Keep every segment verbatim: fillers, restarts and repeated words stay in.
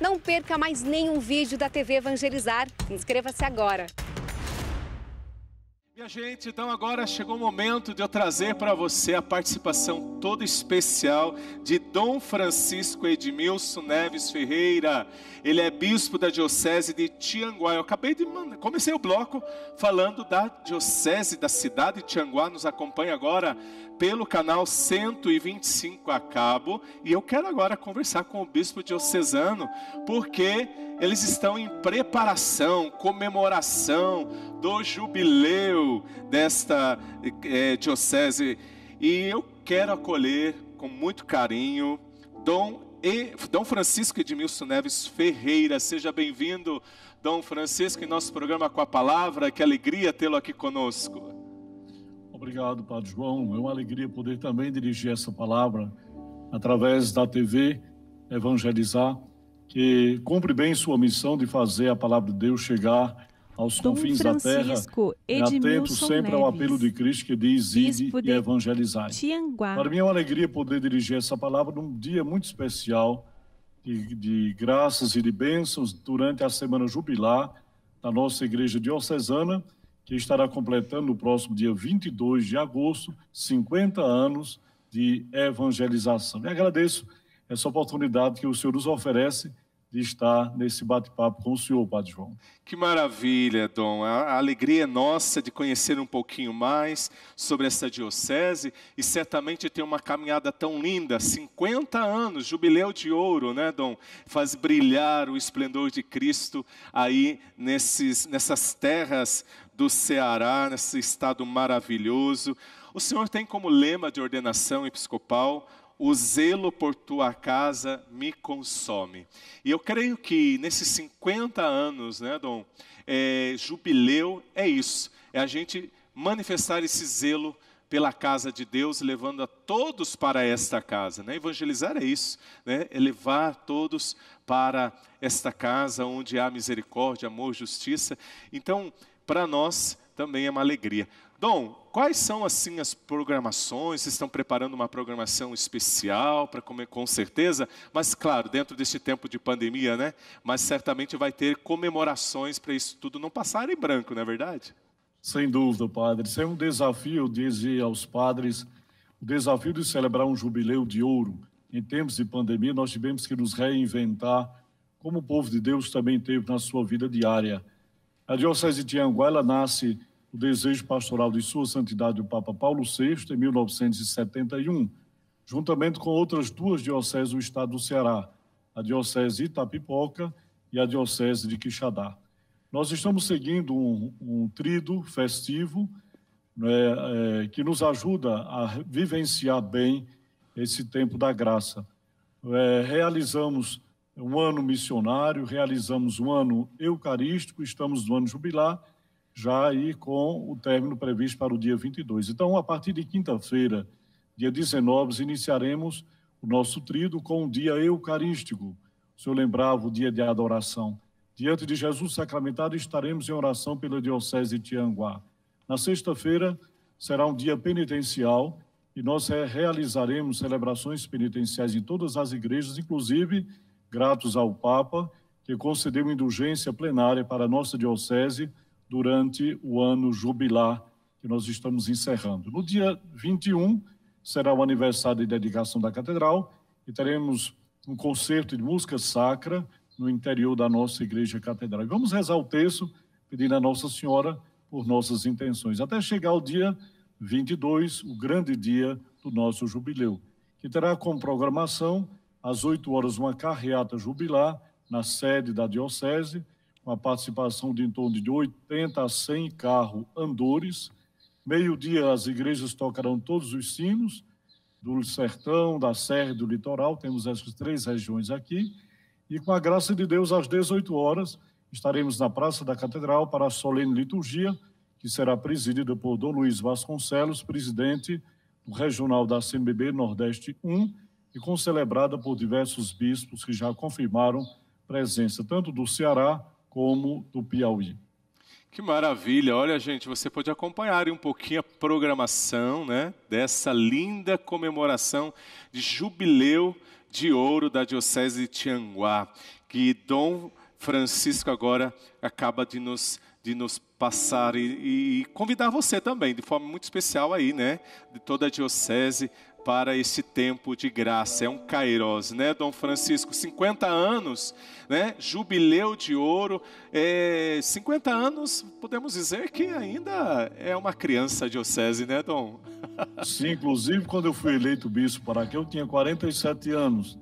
Não perca mais nenhum vídeo da T V Evangelizar. Inscreva-se agora. Minha gente, então agora chegou o momento de eu trazer para você a participação toda especial de Dom Francisco Edmilson Neves Ferreira. Ele é bispo da Diocese de Tianguá. Eu acabei de mandar, comecei o bloco falando da Diocese da cidade de Tianguá. Nos acompanha agora pelo canal cento e vinte e cinco a cabo. E eu quero agora conversar com o bispo diocesano, porque eles estão em preparação, comemoração do jubileu desta é, diocese, e eu quero acolher com muito carinho Dom, e, Dom Francisco Edmilson Neves Ferreira. Seja bem-vindo, Dom Francisco, em nosso programa Com a Palavra. Que alegria tê-lo aqui conosco. Obrigado, Padre João. É uma alegria poder também dirigir essa palavra através da T V Evangelizar, que cumpre bem sua missão de fazer a palavra de Deus chegar aos Dom confins Francisco, da terra, atento sempre Neves, ao apelo de Cristo que diz, ide e evangelizai. Tianguá. Para mim é uma alegria poder dirigir essa palavra num dia muito especial, de, de graças e de bênçãos, durante a semana jubilar da nossa igreja diocesana, que estará completando no próximo dia vinte e dois de agosto, cinquenta anos de evangelização. E agradeço essa oportunidade que o Senhor nos oferece, de estar nesse bate-papo com o senhor, Padre João. Que maravilha, Dom. A alegria é nossa de conhecer um pouquinho mais sobre essa diocese, e certamente tem uma caminhada tão linda, cinquenta anos, jubileu de ouro, né, Dom? Faz brilhar o esplendor de Cristo aí nesses, nessas terras do Ceará, nesse estado maravilhoso. O senhor tem como lema de ordenação episcopal: o zelo por tua casa me consome. E eu creio que nesses cinquenta anos, né, Dom, é, jubileu é isso, é a gente manifestar esse zelo pela casa de Deus, levando a todos para esta casa, né? Evangelizar é isso, né? É levar todos para esta casa onde há misericórdia, amor, justiça. Então, para nós também é uma alegria. Dom, quais são assim as programações? Vocês estão preparando uma programação especial para comer, com certeza, mas claro, dentro deste tempo de pandemia, né? Mas certamente vai ter comemorações para isso tudo não passar em branco, não é verdade? Sem dúvida, padre. Isso é um desafio, dizer aos padres, o desafio de celebrar um jubileu de ouro. Em tempos de pandemia, nós tivemos que nos reinventar, como o povo de Deus também teve na sua vida diária. A Diocese de Tianguá, ela nasce o desejo pastoral de sua santidade, o Papa Paulo sexto, em mil novecentos e setenta e um, juntamente com outras duas dioceses do estado do Ceará, a Diocese de Itapipoca e a Diocese de Quixadá. Nós estamos seguindo um, um tríduo festivo, né, é, que nos ajuda a vivenciar bem esse tempo da graça. É, realizamos um ano missionário, realizamos um ano eucarístico, estamos no ano jubilar, já aí com o término previsto para o dia vinte e dois. Então, a partir de quinta-feira, dia dezenove, iniciaremos o nosso tríduo com o dia eucarístico. O senhor lembrava o dia de adoração. Diante de Jesus sacramentado, estaremos em oração pela Diocese de Tianguá. Na sexta-feira, será um dia penitencial e nós realizaremos celebrações penitenciais em todas as igrejas, inclusive gratos ao Papa, que concedeu indulgência plenária para a nossa diocese, durante o ano jubilar que nós estamos encerrando. No dia vinte e um, será o aniversário de dedicação da catedral e teremos um concerto de música sacra no interior da nossa igreja catedral. E vamos rezar o texto, pedindo a Nossa Senhora por nossas intenções, até chegar ao dia vinte e dois, o grande dia do nosso jubileu, que terá como programação, às oito horas, uma carreata jubilar na sede da diocese, com a participação de em torno de oitenta a cem carros andores. Meio-dia, as igrejas tocarão todos os sinos do sertão, da serra e do litoral. Temos essas três regiões aqui. E, com a graça de Deus, às dezoito horas, estaremos na Praça da Catedral para a solene liturgia, que será presidida por Dom Luiz Vasconcelos, presidente do Regional da C N B B Nordeste um, e concelebrada por diversos bispos que já confirmaram presença tanto do Ceará como do Piauí. Que maravilha! Olha, gente, você pode acompanhar um pouquinho a programação, né, dessa linda comemoração de jubileu de ouro da Diocese de Tianguá, que Dom Francisco agora acaba de nos, de nos passar e, e convidar você também, de forma muito especial aí, né? De toda a Diocese para esse tempo de graça. É um kairos, né, Dom Francisco? cinquenta anos, né? Jubileu de ouro. É, cinquenta anos, podemos dizer que ainda é uma criança diocese, né, Dom? Sim, inclusive quando eu fui eleito bispo para aqui, eu tinha quarenta e sete anos.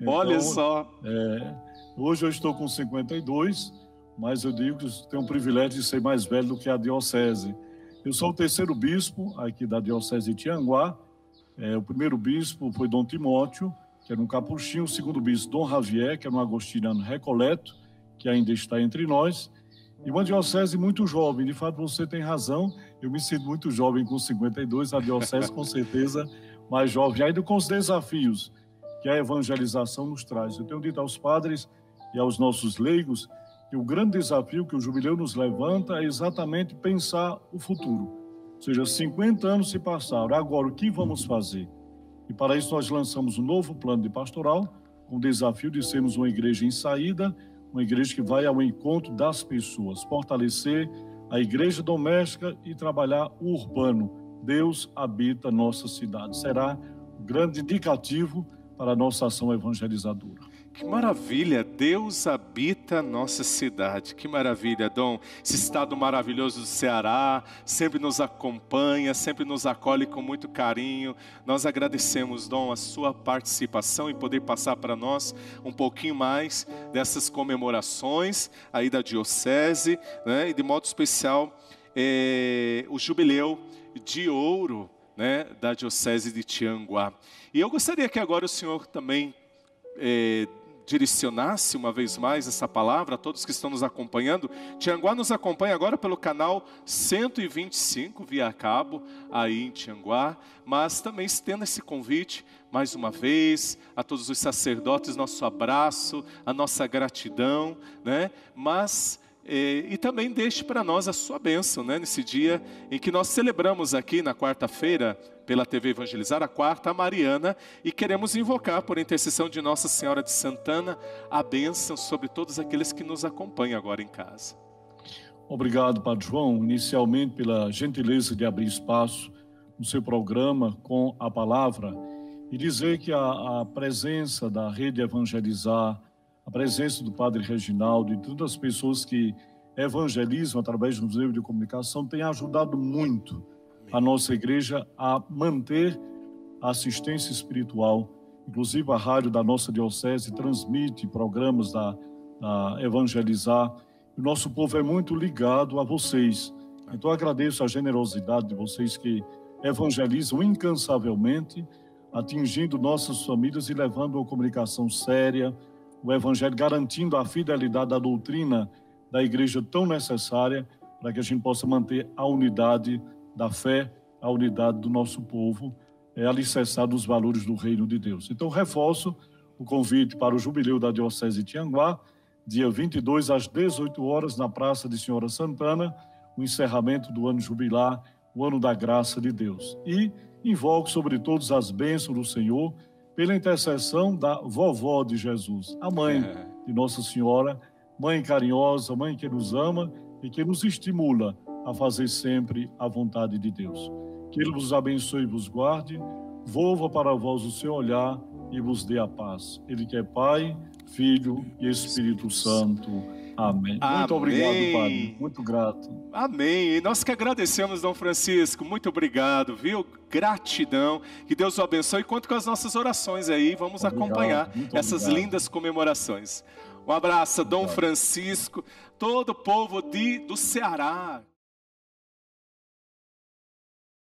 Então, olha só. É, hoje eu estou com cinquenta e dois, mas eu digo que tenho o privilégio de ser mais velho do que a diocese. Eu sou o terceiro bispo aqui da Diocese de Tianguá. É, o primeiro bispo foi Dom Timóteo, que era um capuchinho. O segundo bispo, Dom Javier, que era um agostiniano recoleto, que ainda está entre nós. E uma diocese muito jovem. De fato, você tem razão. Eu me sinto muito jovem com cinquenta e dois. A diocese, com certeza, mais jovem. Ainda com os desafios que a evangelização nos traz. Eu tenho dito aos padres e aos nossos leigos que o grande desafio que o jubileu nos levanta é exatamente pensar o futuro. Ou seja, cinquenta anos se passaram, agora o que vamos fazer? E para isso nós lançamos um novo plano de pastoral, com o desafio de sermos uma igreja em saída, uma igreja que vai ao encontro das pessoas, fortalecer a igreja doméstica e trabalhar o urbano. Deus habita nossa cidade. Será um grande indicativo para a nossa ação evangelizadora. Que maravilha, Deus habita nossa cidade, que maravilha, Dom, esse estado maravilhoso do Ceará, sempre nos acompanha, sempre nos acolhe com muito carinho. Nós agradecemos, Dom, a sua participação e poder passar para nós um pouquinho mais dessas comemorações aí da Diocese, né? E de modo especial, é, o Jubileu de Ouro, né, da Diocese de Tianguá. E eu gostaria que agora o senhor também é, direcionasse uma vez mais essa palavra a todos que estão nos acompanhando. Tianguá nos acompanha agora pelo canal cento e vinte e cinco, via cabo, aí em Tianguá, mas também estenda esse convite, mais uma vez, a todos os sacerdotes, nosso abraço, a nossa gratidão, né? Mas, é, e também deixe para nós a sua bênção, né? Nesse dia em que nós celebramos aqui na quarta-feira, pela T V Evangelizar, a quarta, a Mariana, e queremos invocar, por intercessão de Nossa Senhora de Santana, a bênção sobre todos aqueles que nos acompanham agora em casa. Obrigado, Padre João, inicialmente pela gentileza de abrir espaço no seu programa com a palavra, e dizer que a, a presença da Rede Evangelizar, a presença do Padre Reginaldo e todas as pessoas que evangelizam através dos meios de comunicação tem ajudado muito a nossa igreja a manter a assistência espiritual. Inclusive a rádio da nossa diocese transmite programas da, da Evangelizar. O nosso povo é muito ligado a vocês. Então agradeço a generosidade de vocês que evangelizam incansavelmente, atingindo nossas famílias e levando a comunicação séria, o evangelho, garantindo a fidelidade da doutrina da igreja tão necessária para que a gente possa manter a unidade da fé, a unidade do nosso povo, é alicerçada nos valores do reino de Deus. Então, reforço o convite para o Jubileu da Diocese de Tianguá, dia vinte e dois, às dezoito horas, na Praça de Senhora Santana, o encerramento do ano jubilar, o ano da graça de Deus. E invoco sobre todos as bênçãos do Senhor, pela intercessão da vovó de Jesus, a mãe de Nossa Senhora, mãe carinhosa, mãe que nos ama e que nos estimula a fazer sempre a vontade de Deus. Que Ele vos abençoe e vos guarde, volva para vós o seu olhar e vos dê a paz. Ele que é Pai, Filho e Espírito Santo. Amém. Amém. Muito obrigado, Padre. Muito grato. Amém. E nós que agradecemos, Dom Francisco. Muito obrigado, viu? Gratidão. Que Deus o abençoe. Conto com as nossas orações aí. Vamos obrigado, acompanhar essas obrigado. lindas comemorações. Um abraço, obrigado. Dom Francisco, todo o povo de, do Ceará.